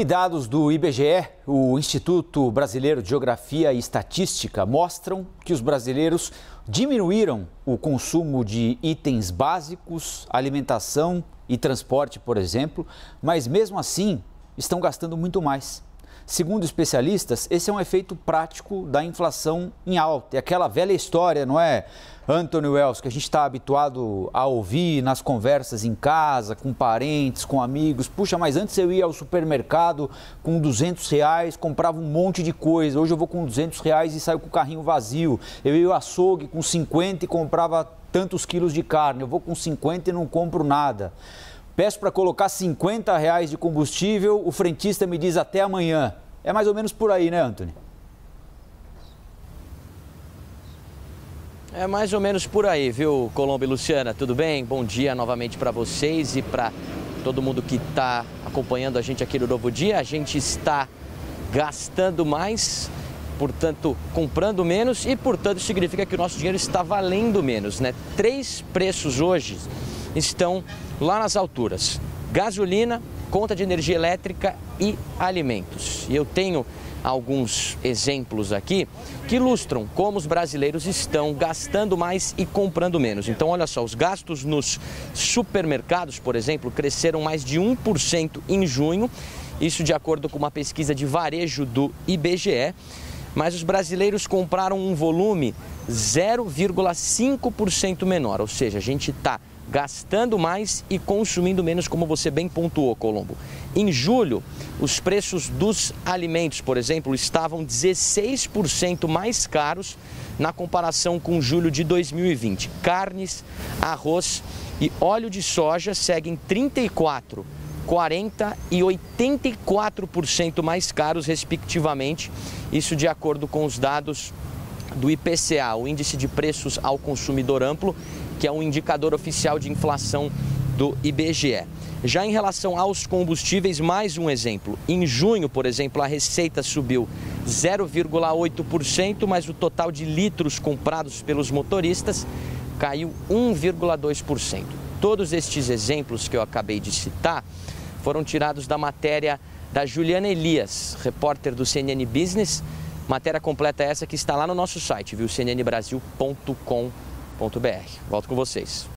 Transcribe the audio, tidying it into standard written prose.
E dados do IBGE, o Instituto Brasileiro de Geografia e Estatística, mostram que os brasileiros diminuíram o consumo de itens básicos, alimentação e transporte, por exemplo, mas mesmo assim estão gastando muito mais. Segundo especialistas, esse é um efeito prático da inflação em alta. É aquela velha história, não é, Anthony Wells, que a gente está habituado a ouvir nas conversas em casa, com parentes, com amigos. Puxa, mas antes eu ia ao supermercado com R$200, comprava um monte de coisa. Hoje eu vou com R$200 e saio com o carrinho vazio. Eu ia ao açougue com 50 e comprava tantos quilos de carne. Eu vou com 50 e não compro nada. Peço para colocar R$50 de combustível, o frentista me diz até amanhã. É mais ou menos por aí, né, Antônio? É mais ou menos por aí, viu, Colombo e Luciana? Tudo bem? Bom dia novamente para vocês e para todo mundo que está acompanhando a gente aqui no Novo Dia. A gente está gastando mais, portanto, comprando menos e, portanto, isso significa que o nosso dinheiro está valendo menos, né? Três preços hoje estão lá nas alturas: gasolina, conta de energia elétrica e alimentos. E eu tenho alguns exemplos aqui que ilustram como os brasileiros estão gastando mais e comprando menos. Então, olha só, os gastos nos supermercados, por exemplo, cresceram mais de 1% em junho, isso de acordo com uma pesquisa de varejo do IBGE. Mas os brasileiros compraram um volume 0,5% menor, ou seja, a gente está gastando mais e consumindo menos, como você bem pontuou, Colombo. Em julho, os preços dos alimentos, por exemplo, estavam 16% mais caros na comparação com julho de 2020. Carnes, arroz e óleo de soja seguem 34%, 40% e 84% mais caros, respectivamente. Isso de acordo com os dados do IPCA, o Índice de Preços ao Consumidor Amplo, que é um indicador oficial de inflação do IBGE. Já em relação aos combustíveis, mais um exemplo. Em junho, por exemplo, a receita subiu 0,8%, mas o total de litros comprados pelos motoristas caiu 1,2%. Todos estes exemplos que eu acabei de citar foram tirados da matéria da Juliana Elias, repórter do CNN Business. Matéria completa essa que está lá no nosso site, viu? cnnbrasil.com.br. Volto com vocês.